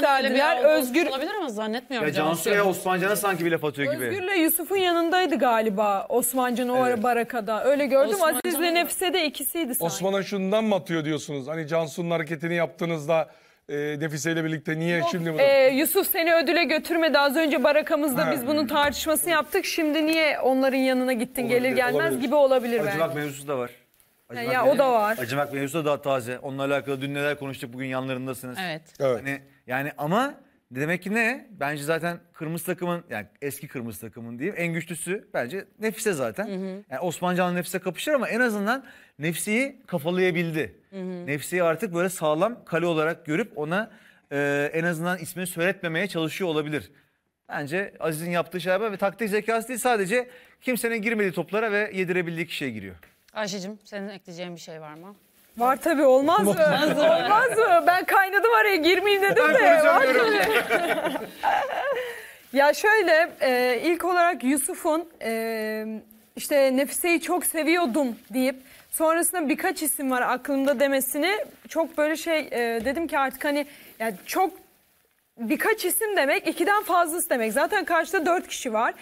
gösterdiler. Özgür olabilir ama zannetmiyorum. Ya Cansu'ya Osman Can'a sanki bir laf atıyor gibi. Özgür'le Yusuf'un yanındaydı galiba Osman Can o ara barakada. Öyle gördüm. Aziz'le Nefise de ikisiydi sanki. Osman'a şundan mı atıyor diyorsunuz? Hani Cansu'nun hareketini yaptığınızda Nefise ile birlikte niye şimdi bunu? Yusuf seni ödüle götürmedi. Az önce barakamızda biz bunun tartışmasını yaptık. Şimdi niye onların yanına gittin olabilir, gelir gelmez olabilir. Gibi olabilir. Acımak mevzusu da var. Acımak ya o da var. Acımak mevzusu da daha taze. Onunla alakalı dün neler konuştuk, bugün yanlarındasınız. Evet. Yani ama demek ki ne? Bence zaten kırmızı takımın, yani eski kırmızı takımın diyeyim, en güçlüsü bence Nefise zaten. Hı hı. Yani Osman Can'la Nefise kapışır ama en azından Nefise'yi kafalayabildi. Hı hı. Nefise'yi artık böyle sağlam kale olarak görüp ona en azından ismini söyletmemeye çalışıyor olabilir. Bence Aziz'in yaptığı şey ve taktik zekası değil, sadece kimsenin girmediği toplara ve yedirebildiği kişiye giriyor. Ayşe'cim, senin ekleyeceğin bir şey var mı? Var tabii, olmaz mı? Olmaz mı? Ben kaynadım araya, girmeyeyim dedim de. Ya şöyle, ilk olarak Yusuf'un işte Nefise'yi çok seviyordum deyip sonrasında birkaç isim var aklımda demesini çok böyle dedim ki artık hani yani çok birkaç isim demek 2'den fazlası demek. Zaten karşıda 4 kişi var.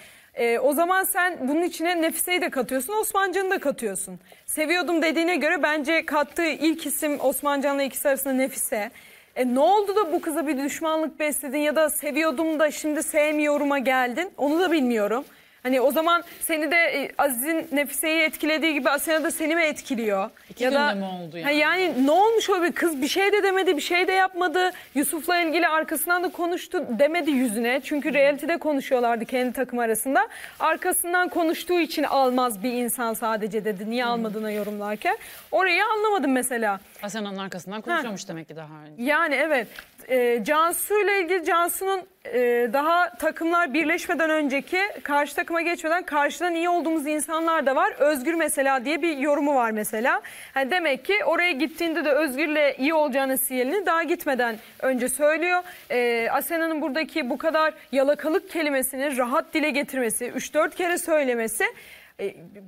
O zaman sen bunun içine Nefise'yi de katıyorsun, Osman Can'ı da katıyorsun. Seviyordum dediğine göre bence kattığı ilk isim Osman Can'la ikisi arasında Nefise. Ne oldu da bu kıza bir düşmanlık besledin ya da seviyordum da şimdi sevmiyorum'a geldin? Onu da bilmiyorum. Hani o zaman seni de Aziz'in Nefise'yi etkilediği gibi Asena da seni mi etkiliyor? İki ya da mi oldu yani? Yani ne olmuş o, bir kız bir şey de demedi, bir şey de yapmadı. Yusuf'la ilgili arkasından da konuştu demedi yüzüne. Çünkü reality'de konuşuyorlardı kendi takım arasında. Arkasından konuştuğu için almaz bir insan sadece dedi. Niye almadığına yorumlarken. Orayı anlamadım mesela. Asena'nın arkasından konuşuyormuş demek ki daha önce. Yani evet. Cansu'yla ilgili Cansu'nun daha takımlar birleşmeden önceki karşı takıma geçmeden karşıdan iyi olduğumuz insanlar da var. Özgür mesela diye bir yorumu var mesela. Yani demek ki oraya gittiğinde de Özgür'le iyi olacağını sinyalini daha gitmeden önce söylüyor. Asena'nın buradaki bu kadar yalakalık kelimesini rahat dile getirmesi, 3-4 kere söylemesi...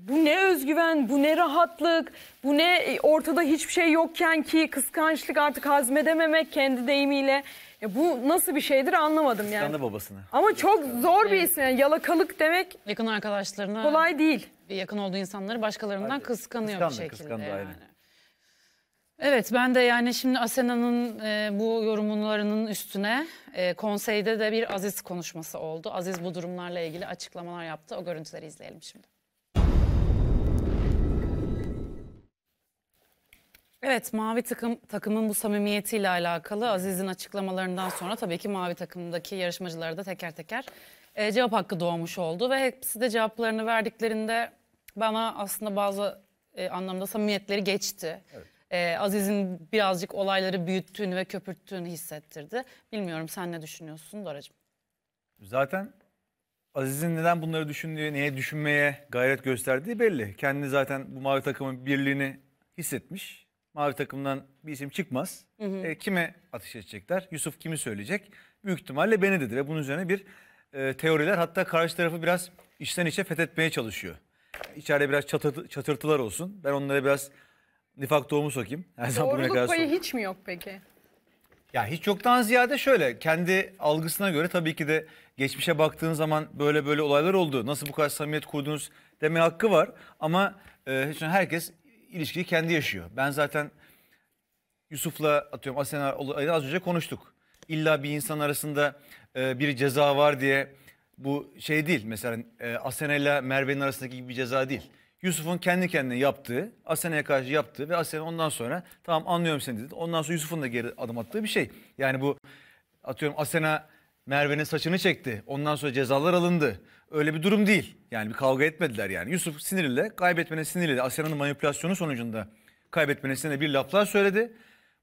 bu ne özgüven, bu ne rahatlık, bu ne ortada hiçbir şey yokken ki kıskançlık, artık hazmedememek kendi deyimiyle. Ya bu nasıl bir şeydir anlamadım yani. Sen de babasına. Ama çok zor bir isim. Yani yalakalık demek yakın arkadaşlarına kolay değil. Yakın olduğu insanları başkalarından kıskanıyor bir şekilde. Kıskandı, yani. Aynen. Evet, ben de yani şimdi Asena'nın bu yorumlarının üstüne konseyde de bir Aziz konuşması oldu. Aziz bu durumlarla ilgili açıklamalar yaptı. O görüntüleri izleyelim şimdi. Evet, Mavi takımın bu samimiyetiyle alakalı Aziz'in açıklamalarından sonra tabii ki Mavi takımdaki yarışmacılara da teker teker cevap hakkı doğmuş oldu. Ve hepsi de cevaplarını verdiklerinde bana aslında bazı anlamda samimiyetleri geçti. Evet. Aziz'in birazcık olayları büyüttüğünü ve köpürttüğünü hissettirdi. Bilmiyorum, sen ne düşünüyorsun Doracığım? Zaten Aziz'in neden bunları düşündüğü, neye düşünmeye gayret gösterdiği belli. Kendini zaten bu Mavi takımın birliğini hissetmiş. Mavi takımdan bir isim çıkmaz. Hı hı. Kime ateş edecekler? Yusuf kimi söyleyecek? Büyük ihtimalle beni dedi ve bunun üzerine bir teoriler, hatta karşı tarafı biraz içten içe fethetmeye çalışıyor. İçeride biraz çatırtılar olsun. Ben onlara biraz nifak doğumu sokayım. Doğruluk payı hiç mi yok peki? Ya hiç yoktan ziyade şöyle, kendi algısına göre tabii ki de geçmişe baktığın zaman böyle böyle olaylar oldu. Nasıl bu kadar samimiyet kurdunuz deme hakkı var ama herkes ilişkiyi kendi yaşıyor. Ben zaten Yusuf'la atıyorum Asena olayını az önce konuştuk. İlla bir insan arasında bir ceza var diye bu şey değil. Mesela Asena ile Merve'nin arasındaki gibi bir ceza değil. Yusuf'un kendi kendine yaptığı, Asena'ya karşı yaptığı ve Asena ondan sonra tamam anlıyorum seni dedi. Ondan sonra Yusuf'un da geri adım attığı bir şey. Yani bu atıyorum Asena Merve'nin saçını çekti. Ondan sonra cezalar alındı. Öyle bir durum değil. Yani bir kavga etmediler yani. Yusuf sinirle, kaybetmenin sinirle, Asena'nın manipülasyonu sonucunda kaybetmenin sinirle bir laflar söyledi.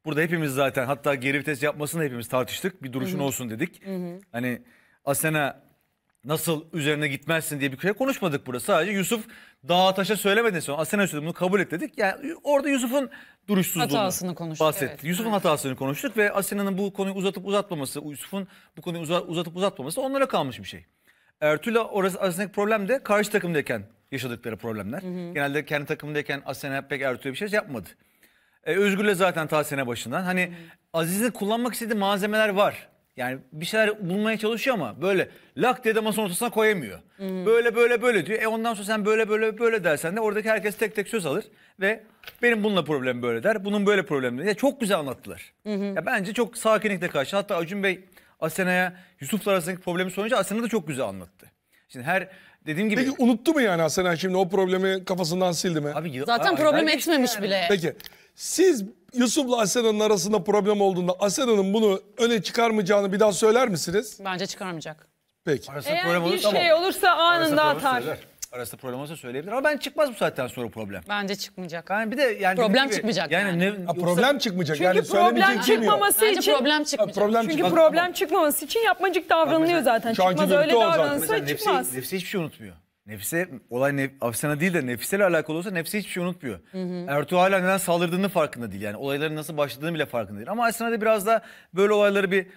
Burada hepimiz zaten, hatta geri vites yapmasını hepimiz tartıştık. Bir duruşun olsun dedik. Hani Asena nasıl üzerine gitmezsin diye bir şey konuşmadık burada. Sadece Yusuf dağa taşa söylemedin sonra Asena söyledi, bunu kabul et dedik. Yani orada Yusuf'un duruşsuzluğunu hatasını konuştuk, bahsetti. Evet. Yusuf'un hatasını konuştuk ve Asena'nın bu konuyu uzatıp uzatmaması, Yusuf'un bu konuyu uzatıp uzatmaması onlara kalmış bir şey. Ertuğrul'la orası arasındaki problem de karşı takımdayken yaşadıkları problemler. Genelde kendi takımdayken Asena pek Ertuğrul'a bir şey yapmadı. Özgür'le zaten ta sene başından. Hani Aziz'in kullanmak istediği malzemeler var. Yani bir şeyler bulmaya çalışıyor ama böyle lak diye de masanın ortasına koyamıyor. Hmm. Böyle böyle böyle diyor. Ondan sonra sen böyle böyle böyle dersen de oradaki herkes tek tek söz alır. Ve benim bununla problemim böyle der. Bunun böyle problemi der. Ya çok güzel anlattılar. Hmm. Ya bence çok sakinlikle karşı. Hatta Acun Bey Asena'ya Yusuf'la arasındaki problemi sorunca Asena da çok güzel anlattı. Şimdi her dediğim gibi... Peki unuttu mu yani Asena şimdi o problemi kafasından sildi mi? Abi, zaten problem etmemiş yani. Bile. Peki siz... Yusuf'la Asena'nın arasında problem olduğunda Asena'nın bunu öne çıkarmayacağını bir daha söyler misiniz? Bence çıkarmayacak. Peki. Arasında eğer bir olursa, şey olursa anında atar. Arasında problem olursa söyleyebilir ama ben çıkmaz bu saatten sonra problem. Bence çıkmayacak. Yani bir de yani problem gibi, çıkmayacak. Yani problem çıkmayacak. Çünkü yani problem çıkmaması için problem çıkmayacak. Çünkü problem çıkmaması için yapmacık davranılıyor zaten. Çıkmaz öyle davranırsa çıkmaz. Nefise hiçbir şey unutmuyor. Nefise, olay Asena değil de Nefise'yle alakalı olsa Nefise hiçbir şey unutmuyor. Hı hı. Ertuğrul hala neden saldırdığını farkında değil. Yani olayların nasıl başladığını bile farkında değil. Ama Asena'da biraz da böyle olayları bir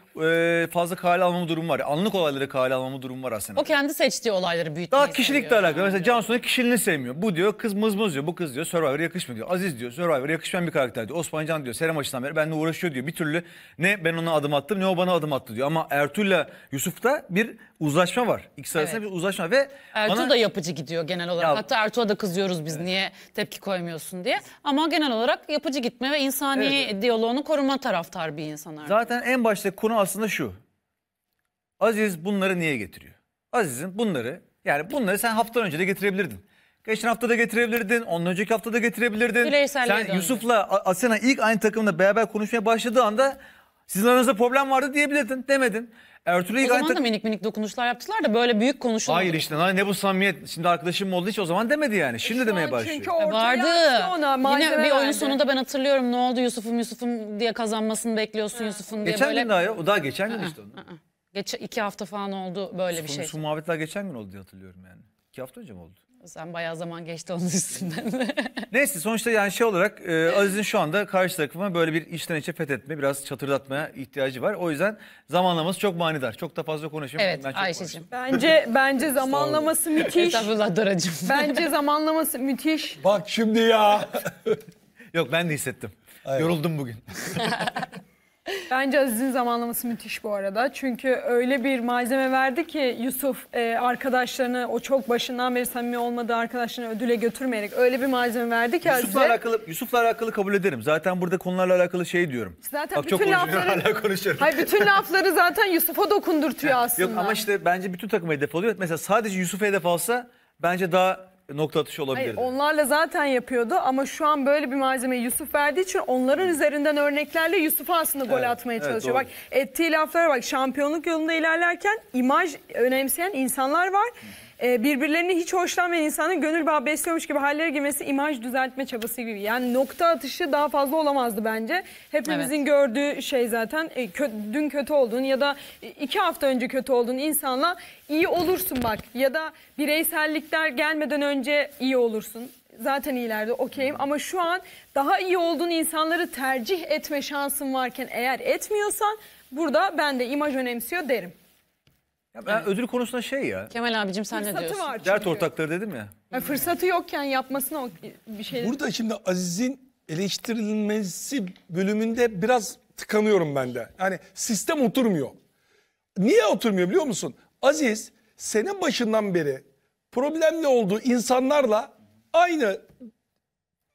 fazla kale almama durumu var. Anlık olayları kale almama durumu var Asena'da. O kendi seçtiği olayları büyütmeyi daha kişilikle alakalı. Mesela Cansu'nun kişiliğini sevmiyor. Bu diyor kız mızmız diyor. Bu kız diyor Survivor'a yakışmıyor diyor. Aziz diyor Survivor'a yakışmayan bir karakter diyor. Osman Can diyor sene maçından beri benimle uğraşıyor diyor. Bir türlü ne ben ona adım attım ne o bana adım attı diyor. Ama Ertuğrul'la Yusuf'ta bir uzlaşma var. İkisi arasında bir uzlaşma ve Ertuğrul da yapıcı gidiyor genel olarak. Ya, hatta Ertuğ'a da kızıyoruz biz niye tepki koymuyorsun diye. Ama genel olarak yapıcı gitme ve insani diyaloğunu koruma taraftar bir insan artık. Zaten en başta konu aslında şu. Aziz bunları niye getiriyor? Aziz'in bunları yani bunları sen haftadan önce de getirebilirdin. Geçen hafta da getirebilirdin, ondan önceki hafta da getirebilirdin. Sen Yusuf'la Asena ilk aynı takımda beraber konuşmaya başladığı anda sizin aranızda problem vardı diyebilirdin demedin. Ertuğrul'u o zaman da minik dokunuşlar yaptılar da böyle büyük konuşuldu. Hayır işte ne bu samimiyet şimdi arkadaşım oldu hiç o zaman demedi yani şimdi demeye başlıyor. Çünkü vardı ona, yine bir oyun sonunda ben hatırlıyorum ne oldu Yusuf'um diye kazanmasını bekliyorsun Yusuf'un diye geçen böyle. Geçen gün daha ya o daha geçen gün işte onu. İki hafta falan oldu böyle Yusuf'un, bir şey. Yusuf'un muhabbetler geçen gün oldu diye hatırlıyorum yani. 2 hafta önce mi oldu? Sen bayağı zaman geçti onun üstünden de. Neyse sonuçta yani şey olarak Aziz'in şu anda karşı takıma böyle bir içten içe fethetme, biraz çatırdatmaya ihtiyacı var. O yüzden zamanlaması çok manidar. Çok da fazla konuşayım. Evet Ayşe'cim. Bence zamanlaması müthiş. Estağfurullah Doracığım. Bence zamanlaması müthiş. Bak şimdi ya. Yok ben de hissettim. Aynen. Yoruldum bugün. Bence Aziz'in zamanlaması müthiş bu arada. Çünkü öyle bir malzeme verdi ki Yusuf arkadaşlarını o çok başından beri samimi olmadığı arkadaşlarını ödüle götürmeyerek öyle bir malzeme verdi ki Yusuf'la alakalı kabul ederim. Zaten burada konularla alakalı şey diyorum. Zaten bak, bütün lafları zaten Yusuf'a dokundurtuyor aslında. Yok ama işte bence bütün takıma hedef oluyor. Mesela sadece Yusuf'a hedef alsa bence daha nokta atışı olabilirdi. Hayır, onlarla zaten yapıyordu ama şu an böyle bir malzemeyi Yusuf verdiği için onların üzerinden örneklerle Yusuf'a aslında gol atmaya çalışıyor. Doğru. Bak ettiği laflara bak şampiyonluk yolunda ilerlerken imaj önemseyen insanlar var. Birbirlerini hiç hoşlanmayan insanın gönül bağı besliyormuş gibi hallere girmesi imaj düzeltme çabası gibi. Yani nokta atışı daha fazla olamazdı bence. Hepimizin gördüğü şey zaten dün kötü olduğun ya da 2 hafta önce kötü olduğun insanla iyi olursun bak. Ya da bireysellikler gelmeden önce iyi olursun. Zaten iyilerde okeyim ama şu an daha iyi olduğun insanları tercih etme şansın varken eğer etmiyorsan burada ben de imaj önemsiyor derim. Ya ben ödül konusunda şey ya. Kemal abicim sen ne diyorsun? Dert ortakları dedim ya. Fırsatı yokken yapmasına bir şey. Burada şimdi Aziz'in eleştirilmesi bölümünde biraz tıkanıyorum ben de. Yani sistem oturmuyor. Niye oturmuyor biliyor musun? Aziz sene başından beri problemli olduğu insanlarla aynı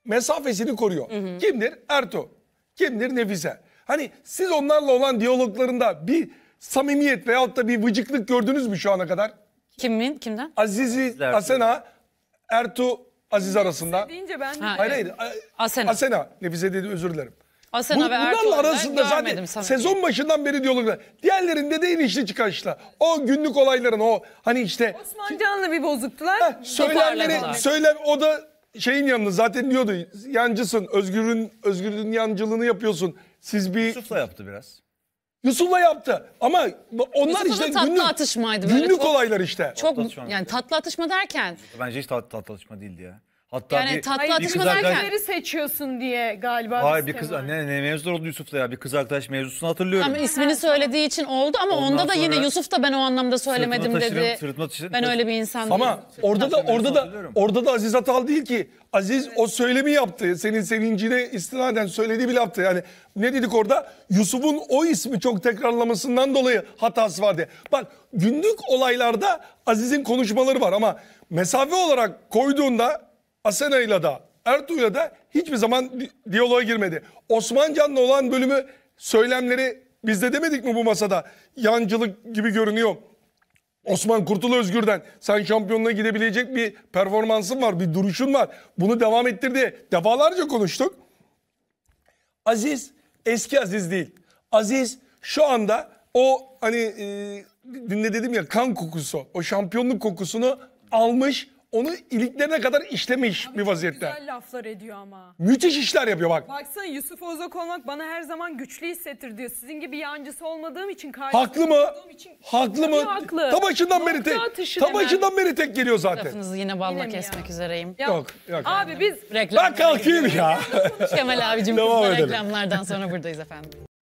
mesafesini koruyor. Hı hı. Kimdir? Ertuğ. Kimdir? Nefise. Hani siz onlarla olan diyaloglarında bir samimiyet veyahut da bir vıcıklık gördünüz mü şu ana kadar? Kimden? Aziz'i, Asena, Ertuğ, Aziz arasında. Asena. Nefise dedi özür dilerim. Asena ve Ertuğ'un arasında zaten sezon başından beri diyaloglar. Diğerlerinde de inişli çıkışla. O günlük olayların o hani işte. Osman Can'la bir bozuktular. O da şeyin yanında zaten diyordu. Yancısın, Özgür'ün yancılığını yapıyorsun. Siz bir... Yusuf'la yaptı biraz. Yusuf'la yaptı ama onlar işte günlük olaylar işte. Çok yani tatlı atışma derken. Bence hiç tatlı atışma değildi ya. Hatta yani tatlı atışmalarken seçiyorsun diye galiba. Hayır, bir kız ne mevzu oldu Yusuf'la ya, bir kız arkadaş mevzusunu hatırlıyorum. Ama ismini söylediği için oldu ama onda da yine Yusuf da ben o anlamda söylemedim dedi. Ben öyle bir insan değilim. Ama orada da Aziz hatal değil ki. Aziz o söylemi yaptı. Senin sevincine istinaden söylediği bir laftı. Yani ne dedik orada? Yusuf'un o ismi çok tekrarlamasından dolayı hatası vardı. Bak, günlük olaylarda Aziz'in konuşmaları var ama mesafe olarak koyduğunda Asena'yla da Ertuğ'la da hiçbir zaman diyaloğa girmedi. Osman Can'la olan bölümü, söylemleri biz de demedik mi bu masada? Yancılık gibi görünüyor. Osman kurtul Özgür'den. Sen şampiyonluğa gidebilecek bir performansın var, bir duruşun var. Bunu devam ettirdi. Defalarca konuştuk. Aziz eski Aziz değil. Aziz şu anda o hani dinle dedim ya, kan kokusu, o şampiyonluk kokusunu almış. Onu iliklerine kadar işlemiş abi bir vaziyette. Güzel laflar ediyor ama. Müthiş işler yapıyor bak. Baksana, Yusuf Ozak olmak bana her zaman güçlü hissettir diyor. Sizin gibi yancısı olmadığım için. Haklı mı? Haklı mı? Haklı. Ta başından beri tek geliyor zaten. Tarafınızı yine balla kesmek üzereyim. Yok. Abi biz... Ben kalkayım ya. Kemal abicim, reklamlardan sonra buradayız efendim.